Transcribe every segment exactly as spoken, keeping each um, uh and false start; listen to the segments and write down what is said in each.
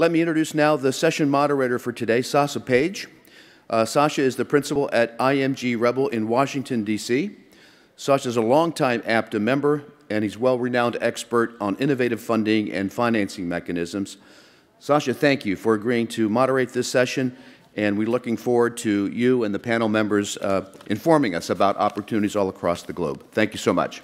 Let me introduce now the session moderator for today, Sasha Page. Uh, Sasha is the principal at I M G Rebel in Washington, D C Sasha is a longtime APTA member, and he's a well-renowned expert on innovative funding and financing mechanisms. Sasha, thank you for agreeing to moderate this session, and we're looking forward to you and the panel members uh, informing us about opportunities all across the globe. Thank you so much.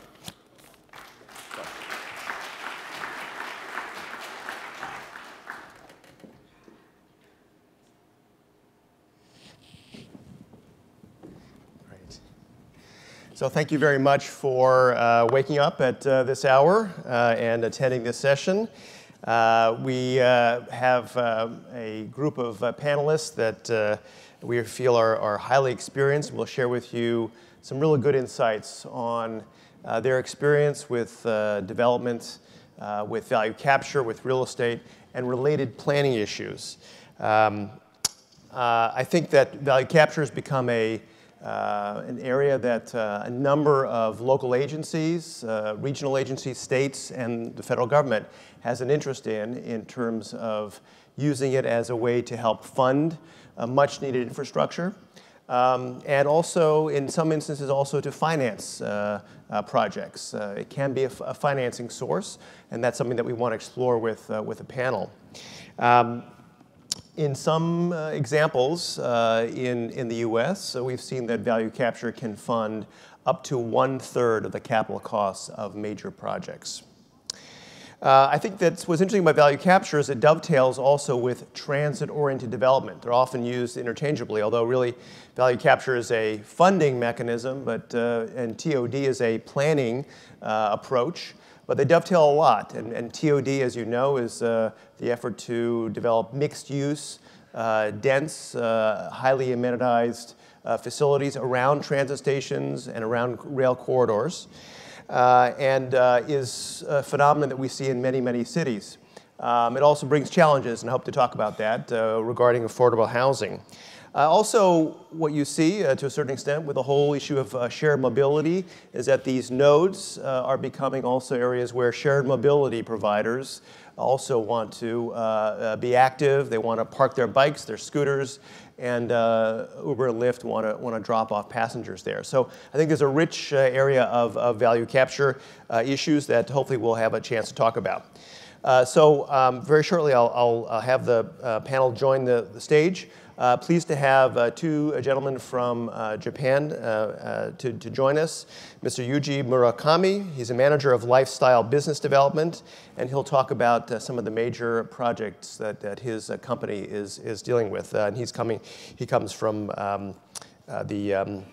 So thank you very much for uh, waking up at uh, this hour uh, and attending this session. Uh, we uh, have uh, a group of uh, panelists that uh, we feel are, are highly experienced. We'll share with you some really good insights on uh, their experience with uh, development, uh, with value capture, with real estate, and related planning issues. Um, uh, I think that value capture has become a Uh, an area that uh, a number of local agencies, uh, regional agencies, states, and the federal government has an interest in, in terms of using it as a way to help fund uh, much needed infrastructure, um, and also in some instances also to finance uh, uh, projects. Uh, it can be a, a financing source, and that's something that we want to explore with, uh, with a panel. Um, In some uh, examples uh, in, in the U S, so we've seen that value capture can fund up to one-third of the capital costs of major projects. Uh, I think that's what's interesting about value capture is it dovetails also with transit-oriented development. They're often used interchangeably, although really value capture is a funding mechanism, but, uh, and T O D is a planning uh, approach. But they dovetail a lot, and, and T O D, as you know, is uh, the effort to develop mixed-use, uh, dense, uh, highly amenitized uh, facilities around transit stations and around rail corridors, uh, and uh, is a phenomenon that we see in many, many cities. Um, it also brings challenges, and I hope to talk about that uh, regarding affordable housing. Uh, also, what you see, uh, to a certain extent, with the whole issue of uh, shared mobility is that these nodes uh, are becoming also areas where shared mobility providers also want to uh, uh, be active. They want to park their bikes, their scooters, and uh, Uber and Lyft want to want to drop off passengers there. So I think there's a rich uh, area of, of value capture uh, issues that hopefully we'll have a chance to talk about. Uh, so um, very shortly, I'll, I'll, I'll have the uh, panel join the, the stage. Uh, pleased to have uh, two gentlemen from uh, Japan uh, uh, to, to join us. Mister Yuji Murakami, he's a manager of lifestyle business development, and he'll talk about uh, some of the major projects that, that his uh, company is, is dealing with. Uh, and he's coming, he comes from um, uh, the um,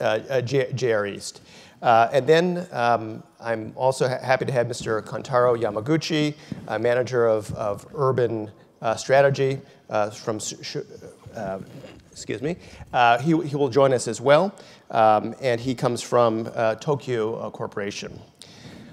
uh, uh, J R East. Uh, and then um, I'm also ha happy to have Mister Kantaro Yamaguchi, uh, manager of, of urban Uh, strategy uh, from, uh, excuse me, uh, he, he will join us as well, um, and he comes from uh, Tokyu uh, Corporation.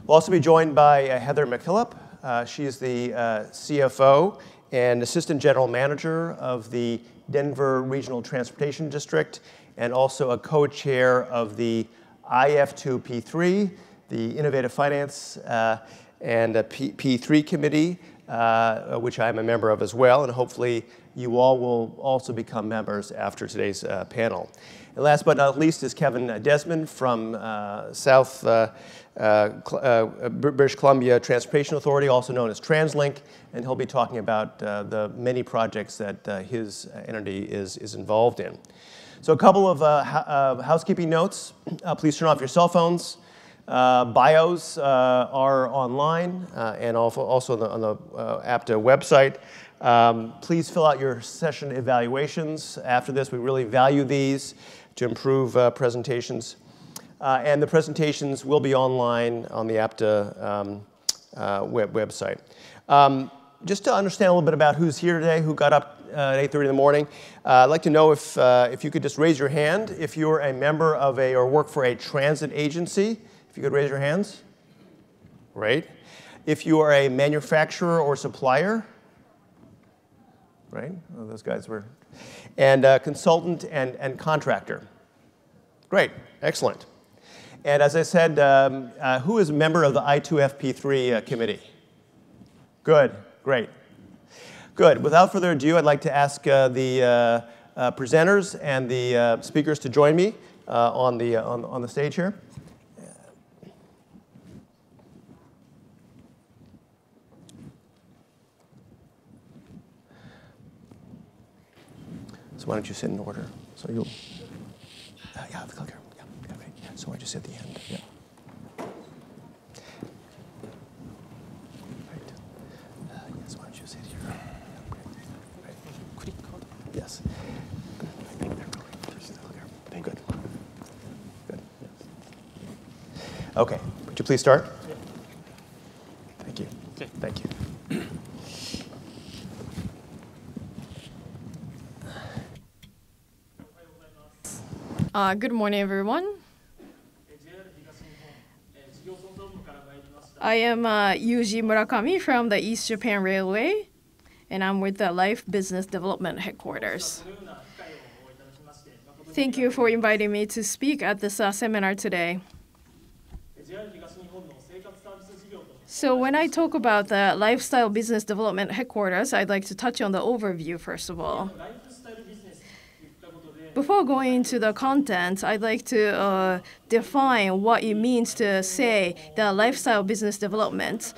We'll also be joined by uh, Heather McKillop. Uh, she is the uh, C F O and Assistant General Manager of the Denver Regional Transportation District, and also a co-chair of the I F two P three, the Innovative Finance uh, and P three Committee, Uh, which I'm a member of as well, and hopefully you all will also become members after today's uh, panel. And last but not least is Kevin Desmond from uh, South uh, uh, uh, British Columbia Transportation Authority, also known as TransLink, and he'll be talking about uh, the many projects that uh, his entity is, is involved in. So a couple of uh, ho uh, housekeeping notes. Uh, please turn off your cell phones. Uh, bios uh, are online uh, and also on the, on the uh, APTA website. Um, please fill out your session evaluations after this. We really value these to improve uh, presentations. Uh, and the presentations will be online on the APTA um, uh, web website. Um, just to understand a little bit about who's here today, who got up uh, at eight thirty in the morning, uh, I'd like to know if, uh, if you could just raise your hand if you're a member of a or work for a transit agency. If you could raise your hands. Right. If you are a manufacturer or supplier. Right. Oh, those guys were. And uh, consultant and, and contractor. Great. Excellent. And as I said, um, uh, who is a member of the I two F P three uh, committee? Good. Great. Good. Without further ado, I'd like to ask uh, the uh, uh, presenters and the uh, speakers to join me uh, on the uh, on, on the stage here. So why don't you sit in order? So you'll uh, yeah, the clicker. Yeah, okay. So I just hit the end. Yeah. Yes. Good. Good. Okay. Would you please start? Yeah. Thank you. Okay. Thank you. Uh, good morning, everyone. I am uh, Yuji Murakami from the East Japan Railway, and I'm with the Life Business Development Headquarters. Thank you for inviting me to speak at this uh, seminar today. So when I talk about the Lifestyle Business Development Headquarters, I'd like to touch on the overview first of all. Before going into the content, I'd like to uh, define what it means to say the lifestyle business development.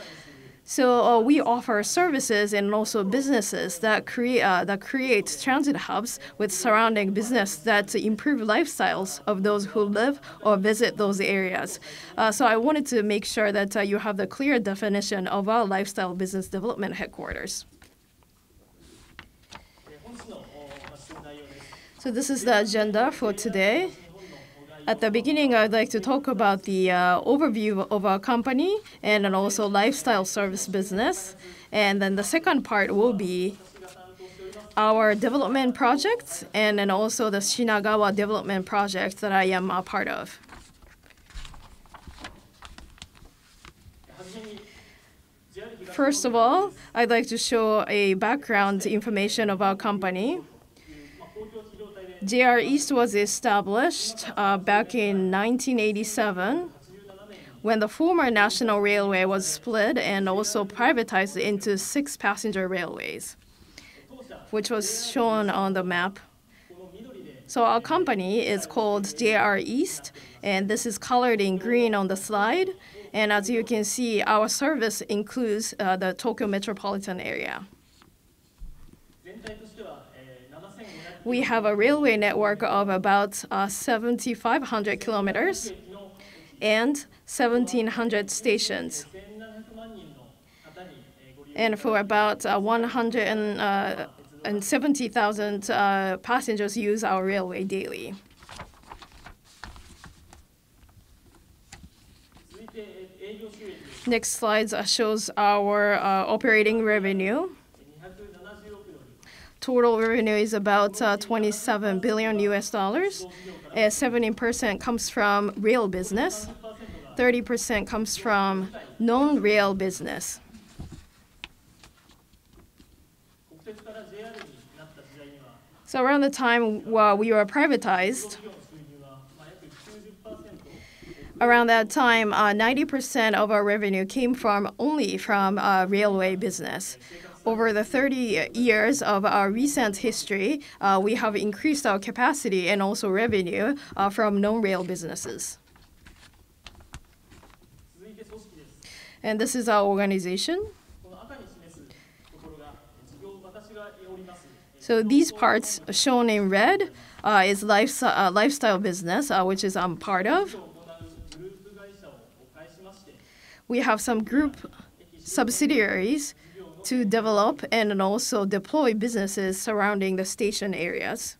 So uh, we offer services and also businesses that create uh, that create transit hubs with surrounding business that improve lifestyles of those who live or visit those areas. Uh, so I wanted to make sure that uh, you have the clear definition of our lifestyle business development headquarters. So this is the agenda for today. At the beginning, I'd like to talk about the uh, overview of our company and then also lifestyle service business. And then the second part will be our development projects and then also the Shinagawa development project that I am a part of. First of all, I'd like to show a background information of our company. J R East was established uh, back in nineteen eighty-seven when the former National Railway was split and also privatized into six passenger railways, which was shown on the map. So our company is called J R East, and this is colored in green on the slide. And as you can see, our service includes uh, the Tokyo metropolitan area. We have a railway network of about uh, seven thousand five hundred kilometers and one thousand seven hundred stations. And for about uh, one hundred seventy thousand uh, passengers use our railway daily. Next slide shows our uh, operating revenue. Total revenue is about uh, twenty-seven billion U S dollars. seventy percent comes from rail business. thirty percent comes from non-rail business. So around the time while we were privatized, around that time, ninety percent uh, of our revenue came from only from uh, railway business. Over the thirty years of our recent history, uh, we have increased our capacity and also revenue uh, from non-rail businesses. And this is our organization. So these parts shown in red uh, is life, uh, lifestyle business, uh, which is I'm part of. We have some group subsidiaries to develop and also deploy businesses surrounding the station areas.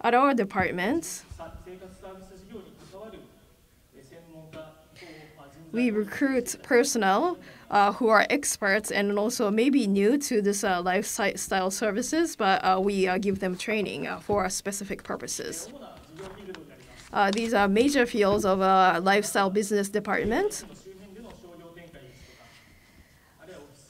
At our departments, we recruit personnel uh, who are experts and also maybe new to this uh, lifestyle services, but uh, we uh, give them training uh, for specific purposes. Uh, these are major fields of uh, lifestyle business department.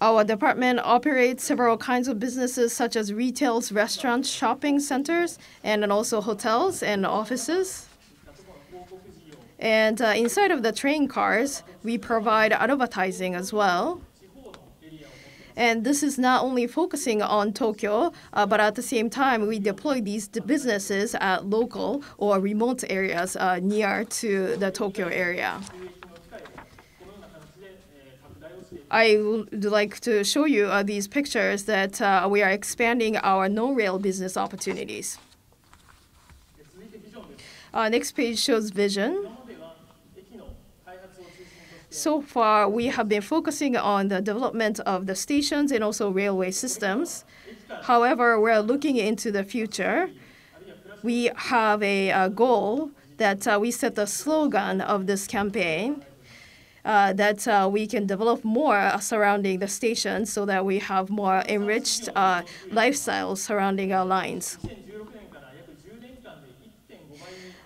Our department operates several kinds of businesses such as retails, restaurants, shopping centers, and then also hotels and offices. And uh, inside of the train cars, we provide advertising as well. And this is not only focusing on Tokyo, uh, but at the same time, we deploy these businesses at local or remote areas uh, near to the Tokyo area. I would like to show you uh, these pictures that uh, we are expanding our non-rail business opportunities. Uh, next page shows vision. So far, we have been focusing on the development of the stations and also railway systems. However, we're looking into the future. We have a, a goal that uh, we set the slogan of this campaign. Uh, that uh, we can develop more surrounding the station so that we have more enriched uh, lifestyles surrounding our lines.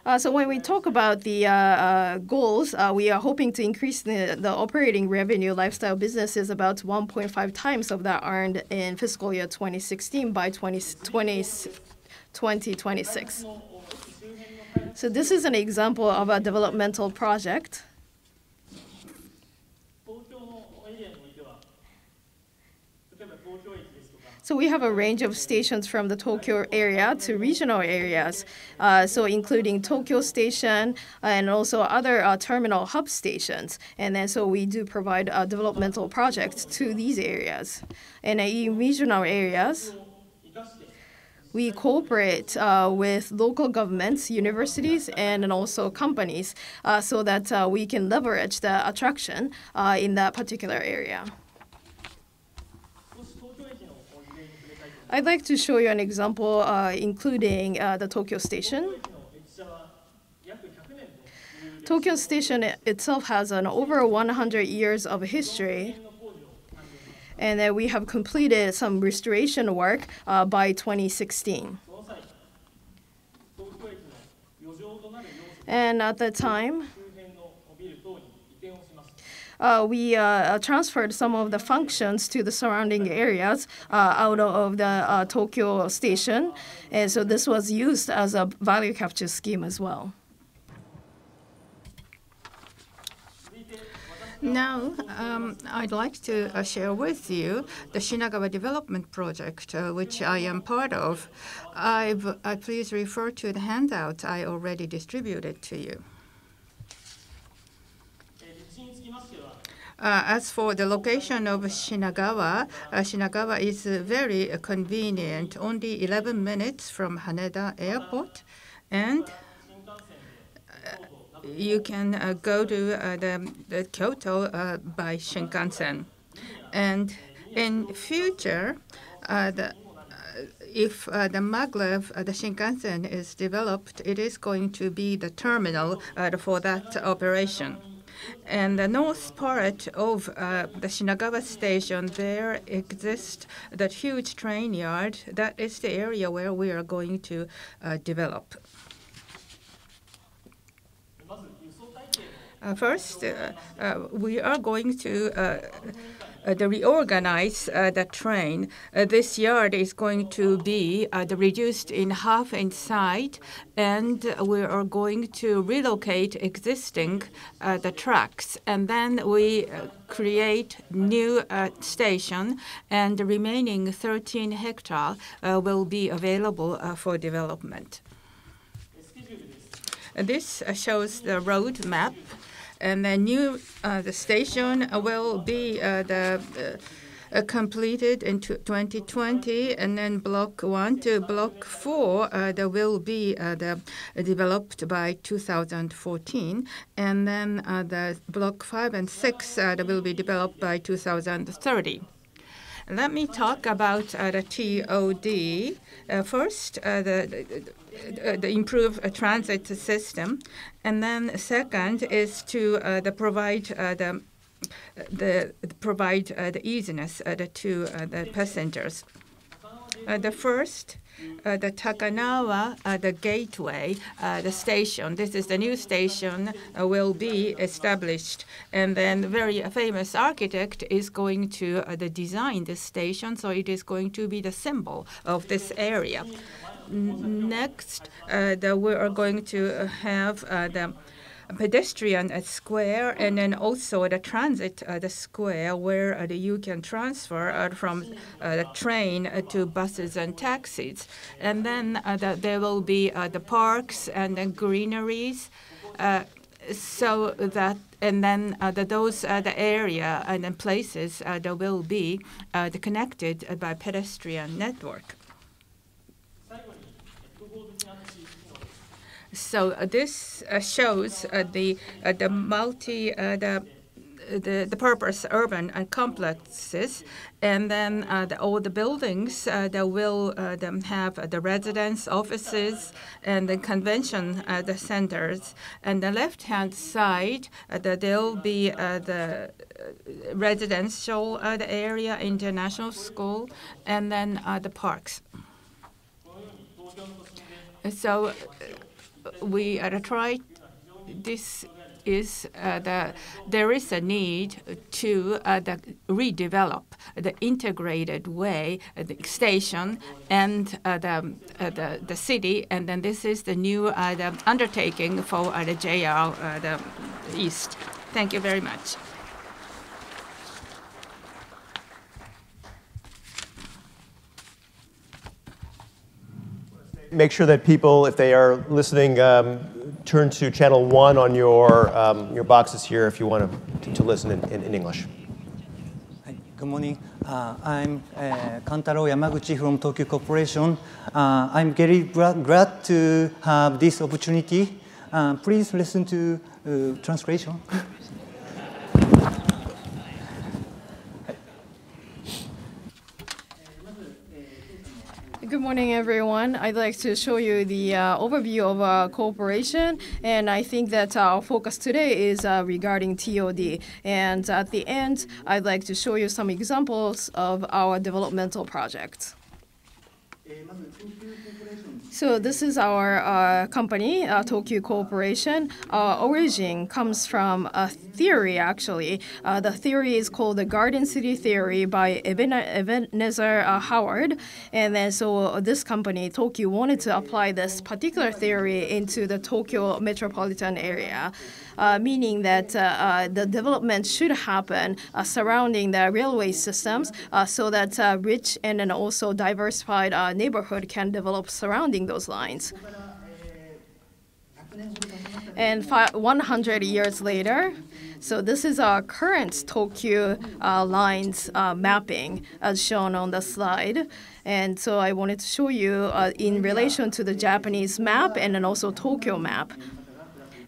Uh, so when we talk about the uh, uh, goals, uh, we are hoping to increase the, the operating revenue lifestyle businesses about one point five times of that earned in fiscal year twenty sixteen by twenty twenty-six. So this is an example of a developmental project. So we have a range of stations from the Tokyo area to regional areas, uh, so including Tokyo Station and also other uh, terminal hub stations. And then so we do provide uh, developmental projects to these areas. And uh, in regional areas, we cooperate uh, with local governments, universities, and, and also companies uh, so that uh, we can leverage the attraction uh, in that particular area. I'd like to show you an example, uh, including uh, the Tokyo Station. Tokyo Station itself has an over one hundred years of history. And then we have completed some restoration work uh, by twenty sixteen. And at that time, Uh, we uh, transferred some of the functions to the surrounding areas uh, out of the uh, Tokyo Station. And so this was used as a value capture scheme as well. Now, um, I'd like to uh, share with you the Shinagawa Development Project, uh, which I am part of. I've, uh, please refer to the handout I already distributed to you. Uh, as for the location of Shinagawa, uh, Shinagawa is uh, very uh, convenient, only eleven minutes from Haneda Airport, and uh, you can uh, go to uh, the, the Kyoto uh, by Shinkansen. And in future, uh, the, uh, if uh, the maglev, uh, the Shinkansen, is developed, it is going to be the terminal uh, for that operation. And the north part of uh, the Shinagawa Station, there exists that huge train yard. That is the area where we are going to uh, develop. Uh, first, uh, uh, we are going to uh, uh, the reorganize uh, the train. Uh, this yard is going to be uh, the reduced in half in size, and we are going to relocate existing uh, the tracks. And then we uh, create new uh, station, and the remaining thirteen hectares uh, will be available uh, for development. This uh, shows the road map. And the new uh, the station will be uh, the, uh, completed in twenty twenty, and then block one to block four uh, that will be uh, the, developed by two thousand fourteen, and then uh, the block five and six uh, that will be developed by two thousand thirty. Let me talk about uh, the T O D. Uh, first, uh, the, the, the improve uh, transit system, and then second is to uh, the provide uh, the, the provide uh, the easiness uh, the, to uh, the passengers. Uh, the first, uh, the Takanawa, uh, the gateway, uh, the station. This is the new station uh, will be established. And then very famous architect is going to uh, the design this station, so it is going to be the symbol of this area. Next, uh, the, we are going to have uh, the pedestrian uh, square, and then also the transit uh, the square where uh, the, you can transfer uh, from uh, the train uh, to buses and taxis. And then uh, the, there will be uh, the parks and the greeneries, uh, so that, and then uh, the, those uh, the area and then places uh, that will be uh, the connected uh, by pedestrian network. So uh, this uh, shows uh, the uh, the multi uh, the, the the purpose urban uh, complexes, and then uh, the, all the buildings uh, that will uh, them have uh, the residence offices and the convention uh, the centers. And the left hand side uh, that there'll be uh, the residential uh, the area, international school, and then uh, the parks. So. Uh, We uh, try. This is uh, the. There is a need to uh, the redevelop the integrated way, uh, the station and uh, the, uh, the the city, and then this is the new uh, the undertaking for uh, the J R uh, the East. Thank you very much. Make sure that people, if they are listening, um, turn to channel one on your um, your boxes here if you want to, to listen in, in, in English. Hi, good morning. Uh, I'm uh, Kantaro Yamaguchi from Tokyu Corporation. Uh, I'm very glad to have this opportunity. Uh, please listen to uh, translation. 。Good morning, everyone. I'd like to show you the uh, overview of our corporation, and I think that our focus today is uh, regarding T O D. And at the end, I'd like to show you some examples of our developmental projects. So this is our uh, company, uh, Tokyu Corporation. Our origin comes from a theory, actually. Uh, the theory is called the Garden City Theory by Ebenezer Howard. And then so this company, Tokyu, wanted to apply this particular theory into the Tokyo metropolitan area, uh, meaning that uh, uh, the development should happen uh, surrounding the railway systems uh, so that uh, rich and then also diversified uh, neighborhood can develop surrounding those lines. And one hundred years later, so this is our current Tokyo uh, lines uh, mapping as shown on the slide. And so I wanted to show you uh, in relation to the Japanese map and then also Tokyo map.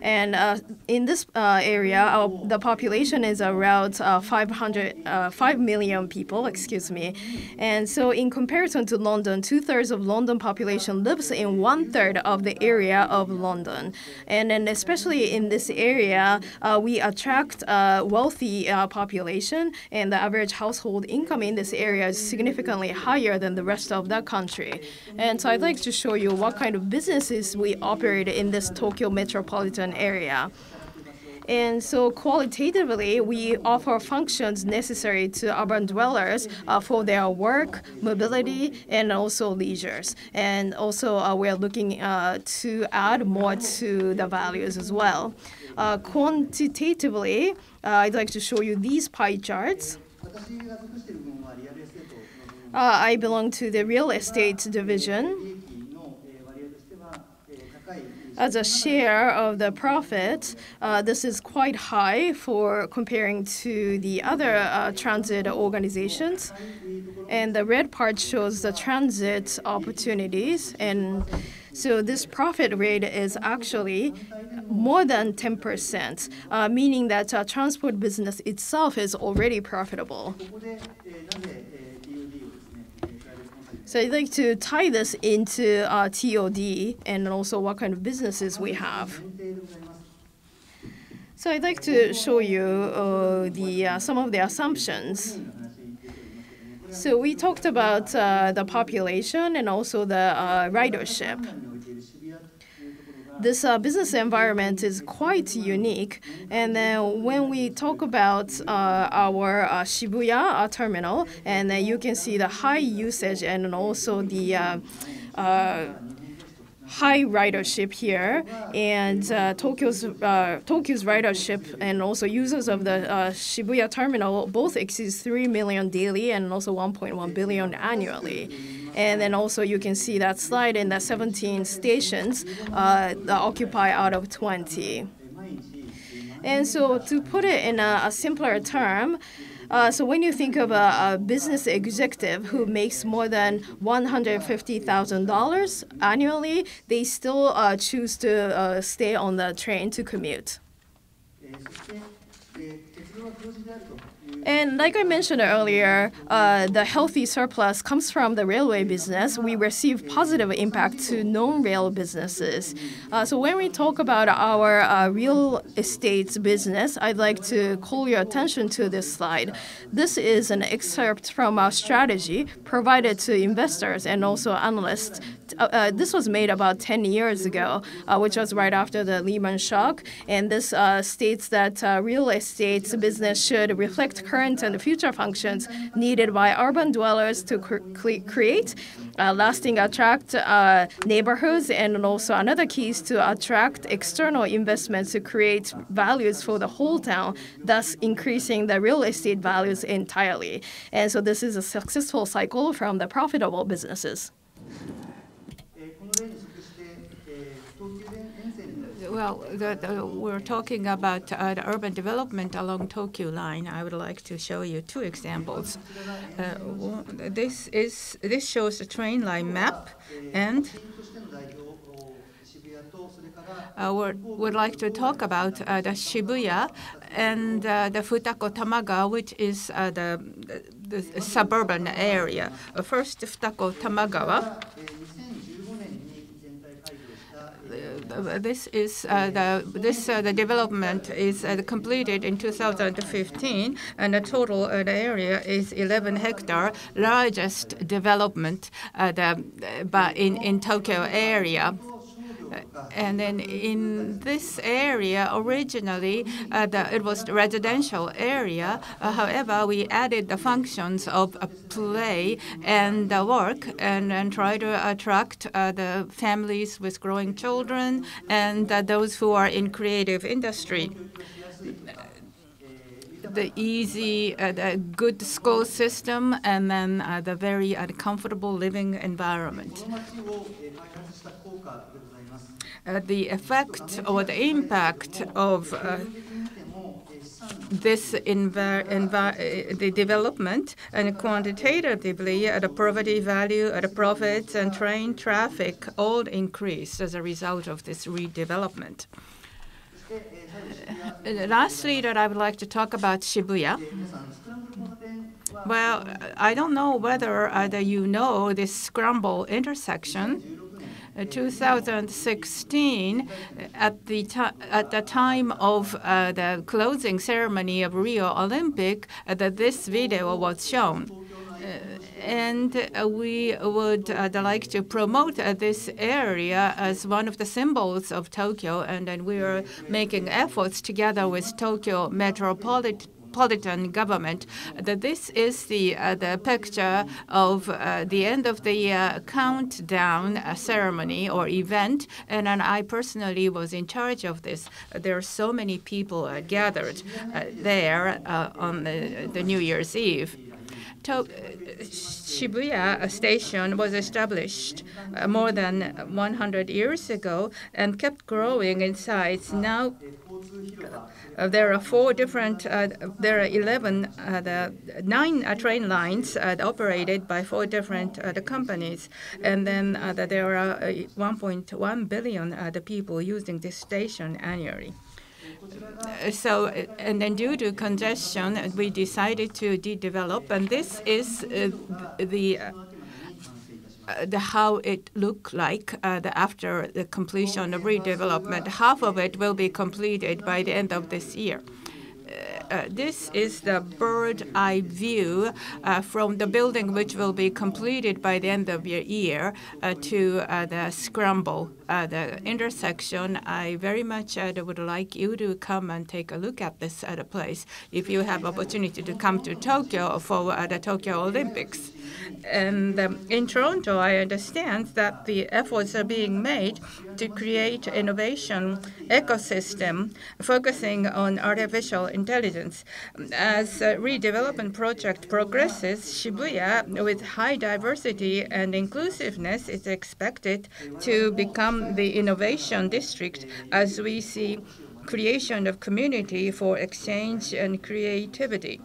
And uh, in this uh, area, our, the population is around uh, five hundred, uh, five million people, excuse me. And so in comparison to London, two-thirds of London population lives in one-third of the area of London. And then especially in this area, uh, we attract a wealthy uh, population, and the average household income in this area is significantly higher than the rest of the country. And so I'd like to show you what kind of businesses we operate in this Tokyo metropolitan area. And so qualitatively, we offer functions necessary to urban dwellers uh, for their work, mobility, and also leisures. And also, uh, we're looking uh, to add more to the values as well. Uh, quantitatively, uh, I'd like to show you these pie charts. Uh, I belong to the real estate division. As a share of the profit, uh, this is quite high for comparing to the other uh, transit organizations. And the red part shows the transit opportunities. And so this profit rate is actually more than ten percent, uh, meaning that uh, transport business itself is already profitable. So I'd like to tie this into uh, T O D and also what kind of businesses we have. So I'd like to show you uh, the, uh, some of the assumptions. So we talked about uh, the population and also the uh, ridership. This uh, business environment is quite unique. And then when we talk about uh, our uh, Shibuya uh, terminal, and then you can see the high usage and also the uh, uh, high ridership here, and uh, Tokyo's uh, Tokyo's ridership and also users of the uh, Shibuya terminal both exceeds three million daily and also one point one billion annually. And then also you can see that slide in that seventeen stations uh, occupy out of twenty. And so to put it in a, a simpler term, Uh, so when you think of a, a business executive who makes more than one hundred fifty thousand dollars annually, they still uh, choose to uh, stay on the train to commute. And like I mentioned earlier, uh, the healthy surplus comes from the railway business. We receive positive impact to non-rail businesses. Uh, so when we talk about our uh, real estate business, I'd like to call your attention to this slide. This is an excerpt from our strategy provided to investors and also analysts. Uh, uh, this was made about ten years ago, uh, which was right after the Lehman shock. And this uh, states that uh, real estate business should reflect current and future functions needed by urban dwellers to cre create uh, lasting, attract uh, neighborhoods, and also another key is to attract external investments to create values for the whole town, thus increasing the real estate values entirely. And so this is a successful cycle from the profitable businesses. Well, the, the, we're talking about uh, the urban development along Tokyo line. I would like to show you two examples. Uh, this is this shows the train line map, and I uh, would like to talk about uh, the Shibuya and uh, the Futako Tamagawa, which is uh, the, the, the suburban area. First, Futako Tamagawa. This is uh, the this uh, the development is uh, completed in two thousand fifteen, and the total uh, the area is eleven hectare, largest development uh, the but in in Tokyo area. And then in this area, originally, uh, the, it was the residential area. Uh, however, we added the functions of uh, play and uh, work, and, and try to attract uh, the families with growing children and uh, those who are in creative industry. The easy, uh, the good school system, and then uh, the very uh, comfortable living environment. Uh, the effect or the impact of uh, this envi envi the development, and quantitatively uh, the property value, uh, the profits, and train traffic all increased as a result of this redevelopment. Uh, lastly, that I would like to talk about Shibuya. Well, I don't know whether either you know this Scramble intersection. Uh, two thousand sixteen, at the at the time of uh, the closing ceremony of Rio Olympic, uh, that this video was shown, uh, and uh, we would uh, like to promote uh, this area as one of the symbols of Tokyo, and then we are making efforts together with Tokyo Metropolitan. Metropolitan government. That this is the uh, the picture of uh, the end of the uh, countdown uh, ceremony or event, and, and I personally was in charge of this. There are so many people uh, gathered uh, there uh, on the, the New Year's Eve. To Shibuya Station was established uh, more than one hundred years ago and kept growing in size. Now uh, there are four different, uh, there are eleven, uh, the nine uh, train lines uh, operated by four different uh, the companies, and then uh, the, there are one point one billion uh, the people using this station annually. So, and then due to congestion, we decided to de-develop, and this is uh, the, uh, the how it looked like uh, the after the completion of redevelopment. Half of it will be completed by the end of this year. Uh, this is the bird's-eye view uh, from the building, which will be completed by the end of the year, uh, to uh, the Scramble, uh, the intersection. I very much uh, would like you to come and take a look at this uh, place if you have opportunity to come to Tokyo for uh, the Tokyo Olympics. And um, in Toronto, I understand that the efforts are being made to create innovation ecosystem focusing on artificial intelligence. As a redevelopment project progresses, Shibuya, with high diversity and inclusiveness, is expected to become the innovation district as we see creation of community for exchange and creativity.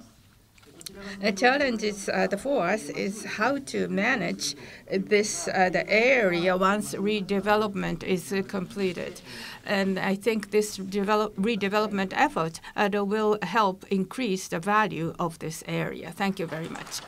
A challenge is, uh, for us is how to manage this uh, the area once redevelopment is uh, completed. And I think this develop, redevelopment effort uh, will help increase the value of this area. Thank you very much.